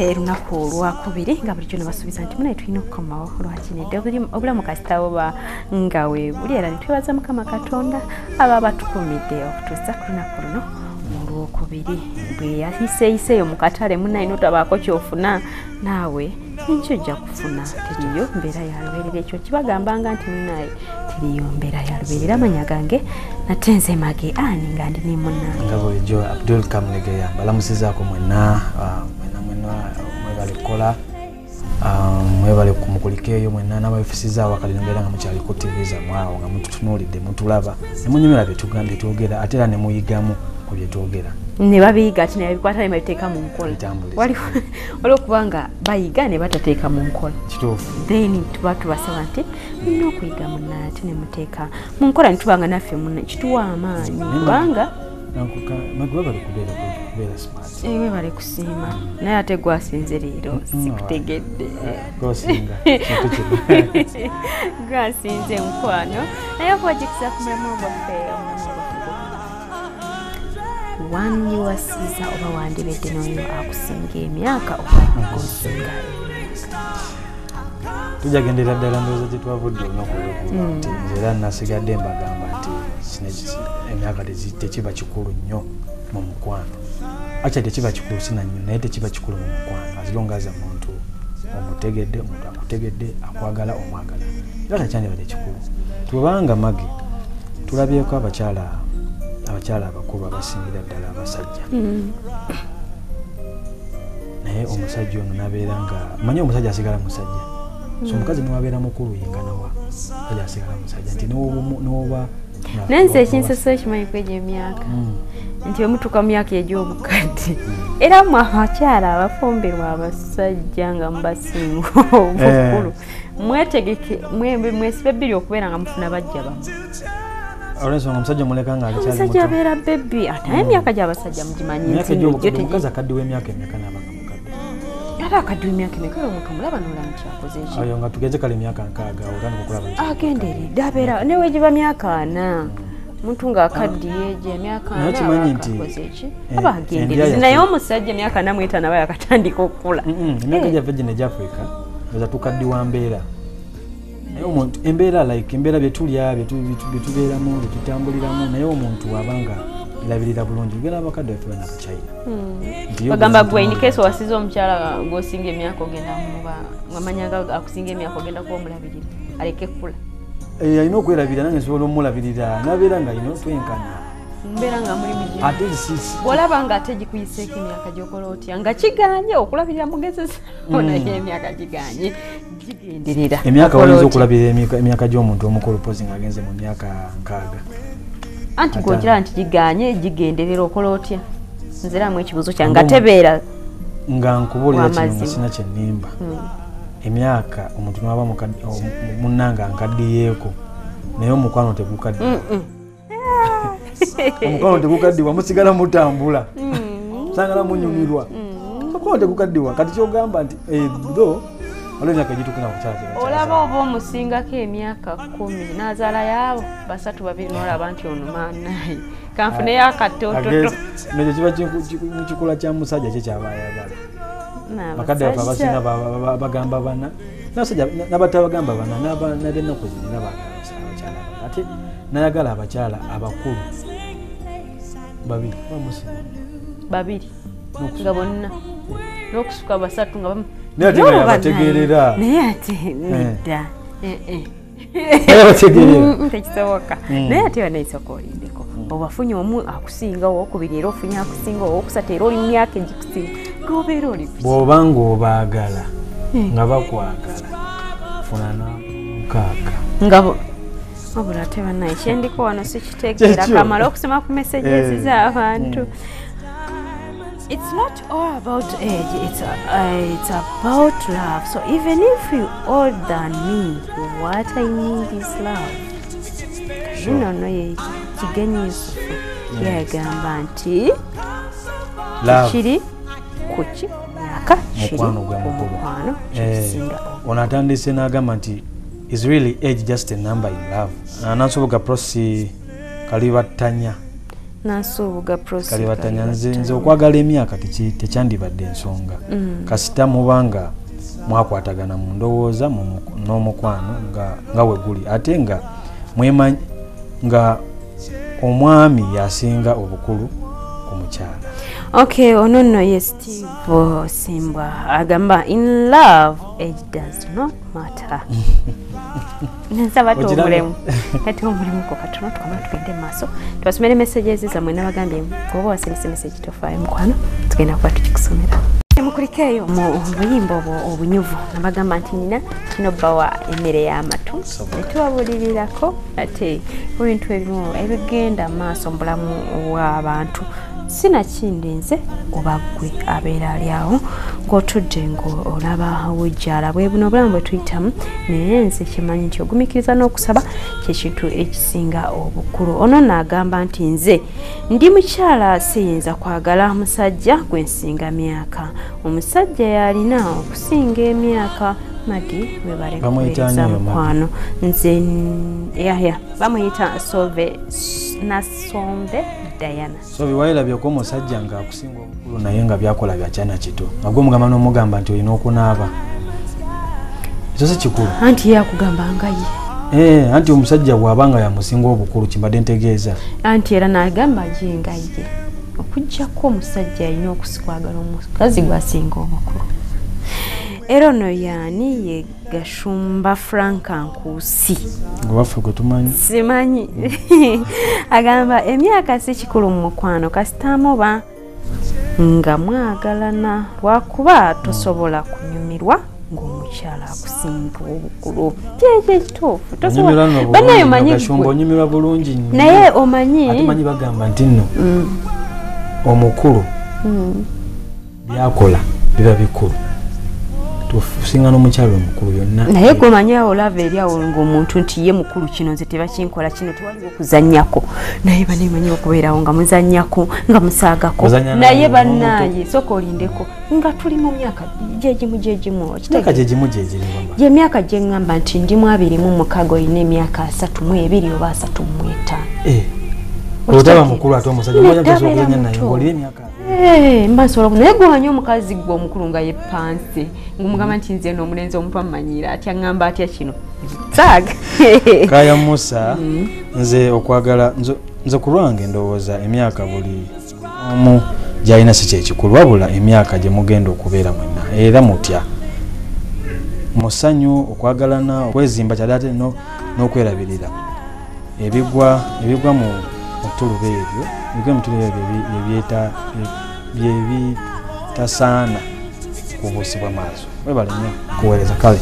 Heruna kuwa kubiri ngaburi chini basubiza nti muna yetu inokoma ruhachine dobiri obula mukasitawo ba ngawe bulera nitwebaza mukama katonda ababa tukomide okutuza kuna kuno muruo kubiri bwe yahise yo mukatare muna inota bako kyofuna nawe incho ja kufuna tiriyo mbera ya ruberere cyo kibagambanga nti naye tiriyo mbera ya ruberere amanyagange natenze mage ani ngandi ni muna ngabo jo Abdul Kamlegeya balamusiza ko mwana mwebale kola mwebale kumukulikeyo mwena n'abafisiza abakalembera nga mukyali kutegeeza mwao nga mututunulide mutulaba nemunyumira betugambye twogera atera ne muyigamu kubye twogera ne babiga kina yabikwata imaiteka mu nkola wali kubanga bayiga ne batateeka mu nkola kitofu then tubatu basabanti nno kuyiga munati ne muteeka mu nkola ntubanga nafe munne kituwa amaanyi banga nakuka magwaba kubera kubera smart ewe bari kusima naye ategwa sinzerero sikutegedde gosinga gasinze mkwano naye projects of memorable fail one year siza oba wandibedde noyo akusinga emyaka okusinga tujagendera ddala ndoza tetwavudde nokulokuti nzera nasigadde mbagamba ati sinajisi emyaka tekiba kikulu nnyo mu mukwano acha tekiba kikulu sina nnyo naye tekiba kikulu mu mukwano azilongaza muntu omutegedde omuntu akutegedde akwagala omwagala era takyandibadde ekikulu tubanga magi tulabyeko abakyala abakulu abasingira ddala abasajja naye omusajja ono nabeera nga manyi omusajja asigala musajja so omukazi newabeera mukulu yinganawa aja asigala musajja nti n'oba Nanze ekinseso kimanyi kw'emyaka nti bwe mutuuka mu myaka egy'obukadde era mmwe abakyala abafumbirwa abasajja nga mubasinga obukulu mwetegeke mwesibe bbiri okubeera nga mufuna bajja bamu olwensonga omusajja muleka nga omusajja abeera bebbi naye emyaka gy'abasajja mugimanyi ntimukazi akaddiwa emyaka emyaka n'abanga mukadde era akaddiwa emyaka emyaka mukamulaba n'olamukyakoze eki ayo nga tugenze kale emyaka nkaaga otandika okulaba agenderedde abeera newe giba myaka ana muntu nga akaddiye gye myaka abagenderezi naye omusajja myaka namwetana baya akatandika okukula emyaka gyaffe gino egy'afrika eza tukaddiwa mbeera naye omuntu embeera like embeera byetulya byetubeeramu byetutambuliramu naye omuntu abanga labirira bulungi gena abakadde waffe banakukyaira bagamba gwe inikeso wasiza omukyala gwosinga emyaka ogenda muba ngamanyanga akusinga emyaka ogenda kuba omulabirira aleke kula ayino kwerabira nange solo mulabirira nabera nga ino twenkana mbera nga muri bije ate sisi bolabanga ateji kuyiseka emyaka jokoloti anga kiganye okulabirira mugezesa ona emyaka kiganye gigenderera emyaka walinzo okulabirira emyaka gy'omuntu omukolo posing agenze mu myaka nkaga anti gojira anti giganye gigenderera okoloti nzira mwe kibuzo kyanga tebera nga nkubulira kintu sina kyenimba emyaka omuntu naba munanga nkadiyeko naye omukwano tegukadde omukwano tegukaddiwa musigala mutambula sangala munyumirwa omukwano tegukaddiwa kati kyogamba nti do olw'emyaka egitukina kukyala olaba oba omusingako emyaka 10 n'azaala yaabo basatu babiri n'olaba nti ono maanaye kanfuneyo akatototo nekyo kiba mukikula kya musajja kye kyabaayagala bakadde abasinga bagamba bana n'abatabagamba bana n'abennaku zirina abakyala ate nayagala abakyala abakulu babiri babiri nga bonna n'okusuka basatu nga nayategerera naye ate nidda tekisoboka naye ate banayisokolindeko obafunye omu akusingawo okubiri era ofunye akusingawo okusatu era oli myaka egikusinga bw'obanga obaagala nga bakwagala funana mukaaga wabula tebanaye kyendiko wano sikitegeera kamala okusoma ku messages z'abantu it's not all about age it's about love so even if you older than me what I need is love nono yekigenyiso yagamba nti kiri kuchi yaka mukwano gwa mukwano onatandise n'agamba nti is really age just a number in love anansoboka prosi kalibatanya nasubuga process kali batanyanze nzo kwagala emyaka tekyandibadde ensonga kasita mubanga mwakwatagana mu ndowooza n'omukwano nga weguli ate nga mwemanyi nga omwami yasinga obukulu ku mukyala. Okay, onono yes Steve Simba agamba in love age does not matter. Nsabato mulemu ati mulemu ko katuno tukamatuende maso twasomere messages za mwena bagambe ngoba wasense message tofaye mkwano tukenda kwa tukikusomera mukurikeyo mu buyimbo obunyuvu nabagamba ntina kino bawa emere ya matu netubulilirako ate bintu ebimu ebigenda maso mbulamu w'abantu sina chindenze obagwe abera alyawo ngo tudengo olaba wujala bwe buno blambo Twitter neyenze chimanyi kyo gumikiriza no kusaba chechitu ekisinga obukuru ono nagamba nti nze ndi mukyala siyinza kwagala musajja gwensinga myaka omusajja yalina okusinga emyaka magi webare kweza mkwano nze ya bamuyita solve nasonde Diana. So biwaila byako musajja nga akusinga obukulu naye nga byakola byachana kito. Nagwo mugamba n'omugamba nti olina okunaaba. Ekyo si kikulu. Anti yakugamba ngaye. Anti omusajja bw'abanga yamusinga obukulu kimbadde ntegeeza. Anti era n'agamba ngaye. Okujjako omusajja alina okusikwagala omukazi gwasinga obukulu. Era ono yaani ye Gashumba Franka Nkusi. Ngwafu kutumanyi. Simanyi. Agamba emyaka si kikulu mukwano kasitamo ba nga mwagalana lwakuba tosobola kunyumirwa ng'omukyala akusinga obukulu. Kye kituufu tosobola. Banayo manyi Gashumba onyumirwa bulungi nnyo. Naye omanyi. Atumanyi bagamba nti nno. Omukulu. Byakola biba bikulu. Singa n'omukyalo omukulu yonna naye gomanya olava eryawo ng'omuntu nti ye mukulu kino nze tebakinkola kino tewaliwo okuzannyako naye banemanyi okubeerawo nga muzannyako nga musaagako naye bannaaye sooka olindeko nga tuli mu myaka gyegimu gyemyaka gye ŋŋamba nti ndimu 26 olina emyaka 32 oba 35 otaba mukulu ate omusajja omanya tezokuzanya naye ng'olina emyaka mbasola naye gwanya omukazi gwe omukulu nga ye pansi ngumugamba nti nze n'omulenzi omupamanyira atya ngamba atya kino tag Kaya Musa nze okwagala nze kulwange ndowooza emyaka buli omu gyalina si kyekikulu wabula emyaka gye mugenda okubeera mwenna era mutya musanyu okwagalana okwezimba kyadde ate n'okwerabirira ebigwa mu tulube ebyo ebigwa mu tulube byebitasaana kubuusibwa maaso webale nnyo kuweereza kale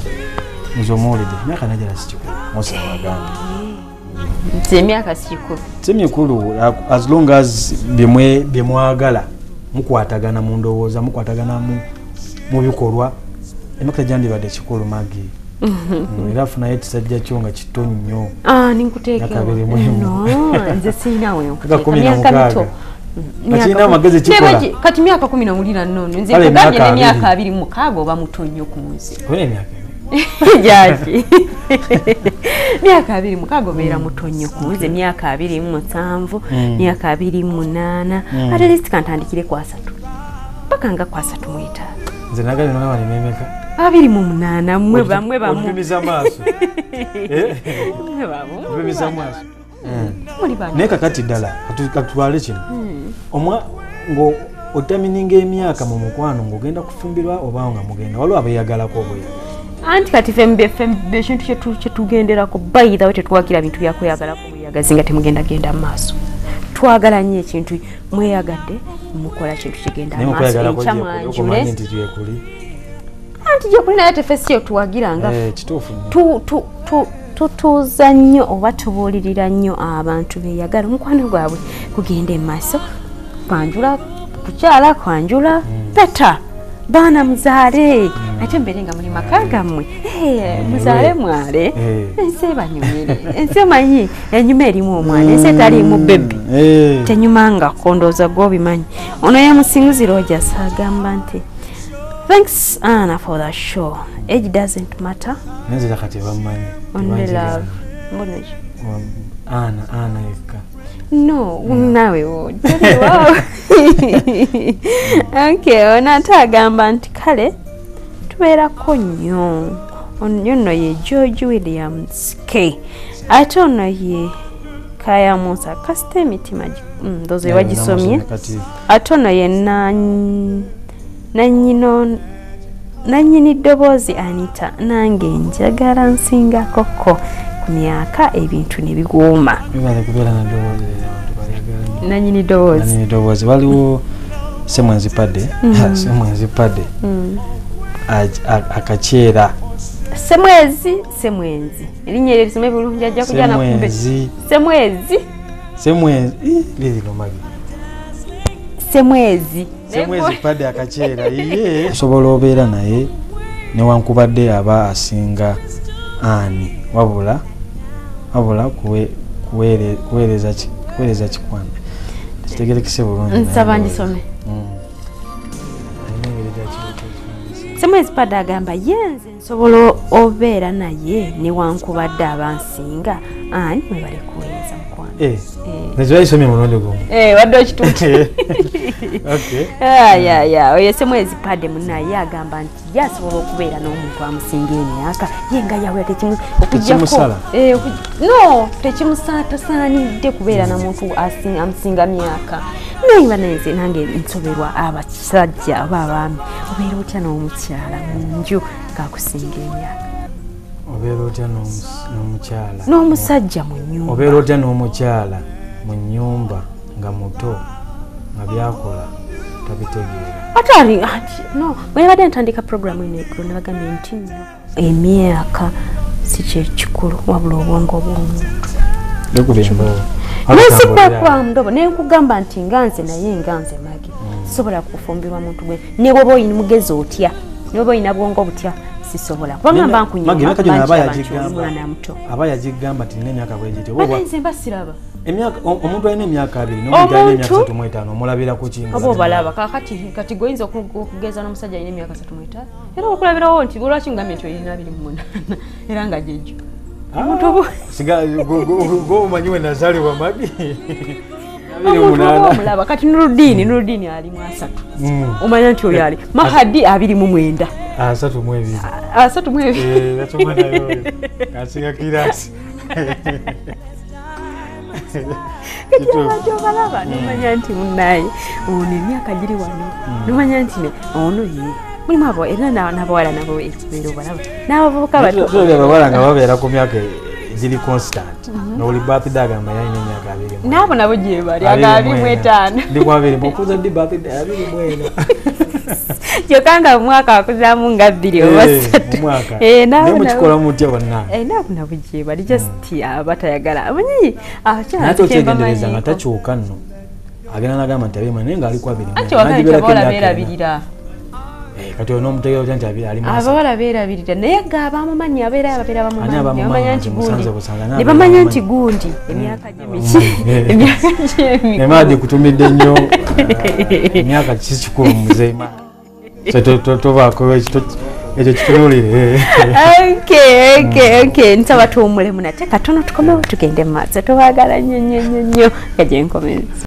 nze omuwulidde emyaka nagyala sikikulu Musa agamba nti emyaka si mikulu as long as byemwagala mukwatagana mu ndowooza mukwatagana mu bikolwa emyaka gyandibadde kikulu magi Mirafu na yeti sajja chonga chitonyo nyo. Ninkuteke. No, nze sina wewe. Kaka 10 Machina magezi chikola. Kati myaka 10 na mulira nono. Nze kugabye ne myaka 26 ba mutonyo kunze. Wene myaka. Jaji. Myaka 26 bera mutonyo kunze myaka 27, myaka 28. At least kantandikire kwa 3. Paka nga kwa 3 mwita. Nze nagale nona wali memeka. Abiri mu munana mwe bamu bimizamaso mwe bamu bimizamaso muri bana neka kati dala katutwale kino omwa ngo otamininga emyaka mu mukwano ngo genda kufumbirwa obanga mugenda walo abayagala ko boya anti kati fembe shintu chetugendera ko by the way tetwakira bintu byako yagala ko yagazinga temugenda genda maso twagala nye kintu mweyagadde mukola kintu kigenda maso chamwa jule Tijja kulina yate fesi otuwagira nga kituufu tutuza nnyo oba tubuulirira nnyo abantu beeyagala omukwano gwabwe kugenda emaaso kwanjula kukyala kwanjula peta baana muzaale ate mbeere nga muli maka gammwe muzaale mwale ensi ebanyumire ensi emanyi enyuma erimu omwana ensi etaliimu bebi tenyumangako ndooza gw'obimanyi ono ye musinguzi Rogers agamba nti thanks Anna for the show. Age doesn't matter. Nzira kati bamanye. Only love. Mbona Anna yeka. nawe okay onata agamba nti kale tubeerako nnyo onyono ye George Williams K atono ye Kaya Musa kaste mitima ndoze wagisomye atono ye nanyino nanyini dobozi Anita nange njagala nsinga koko kumyaka ebintu nebigoma bibale kubera na dobozi nanyini dobozi waliwo semwanzi pade akachera semwezi elinyere lisome bulungi ajja kujana kumbe semwezi lililo magi semwezi pade akachera iye sobolo obera naye ne wankubadde aba asinga ani wabula kuweleza chikwana kitegele kisebulungi nsabanji some semwezi pade agamba yenze sobolo obera naye ne wankubadde abansinga ani mwe bale kuweleza mkwana nezwe isomye munondo go wadde okituuti okay oye semwezi pade munaye agamba nti yasobola okubeera n'omuntu amusinga emyaka yenga yawe tekimu okujjako no tekimusala tasaanidde kubeera na muntu amusinga myaka naye banenze nange nsoberwa abasajja abaami obeera otya n'omukyala mu nju kakusinga emyaka obeera otya n'omukyala n'omusajja mu nnyumba obeera otya n'omukyala mu nnyumba nga muto nga byakola tabitegeera atari no bwe badde ntandika programu ine ekrona bagambye nti emyaka si kyekikulu wabula obwongo bw'omuntu nesibakuba ndobo nenkugamba nti nganze naye nganze magi sobola kufumbirwa muntu gwe ne bwoba oyina mugezi otya ne bwoba oyina bwongo obutya sisobola bagamba nkunywa abayagigamba ti nene akabwejite oba basiraba emyaka omuntu alina emyaka abiri n'omuntu alina emyaka 35 omulabira ku kintu abo balaba kati goyinza okugeza n'omusajja alina emyaka 35 era okulabirawo nti lwaki ngamye nti olina 28 era nga jjejjo omuntu obo sigala gomanyiwe nazaliwa magi omulaba kati Nuruddin ali mu 3 omanya nti oyo ali Mahadi 29 3 natomana yo kasinga kirasi kituajo balaba nimanya nti munaye oni myaka giri wano nimanya nti ono ye muri mabo era nabo ekubero balaba nabo bakabatu balanga babera ku myaka giri constant no oli birthday agamba yanye myaka abiri nabo nabo je bali agabi mwetano ndi kwabere bokuza ndi birthday abiri mwena jokanga mwaka akuzamu nga 2 oba 3 nawe mukikola mutya bonna nawe nabuje bali just abatayagala abanyi acha tekendereza ngatachuka nno agana nagama tabe manenga alikuwa bili nabirabirira kati ono mutego tanta abira ali masa abawala berabirira naye gaba mamanyi abera bamanyi ne bamanya nti gundi emyaka jemichi ne maji kutumide nnyo emyaka kisikulu muzeema Okay. Nsaba tuwumule munate katono tukomewo tugende mu maaso tubagala nnyo nga gye nkomeza.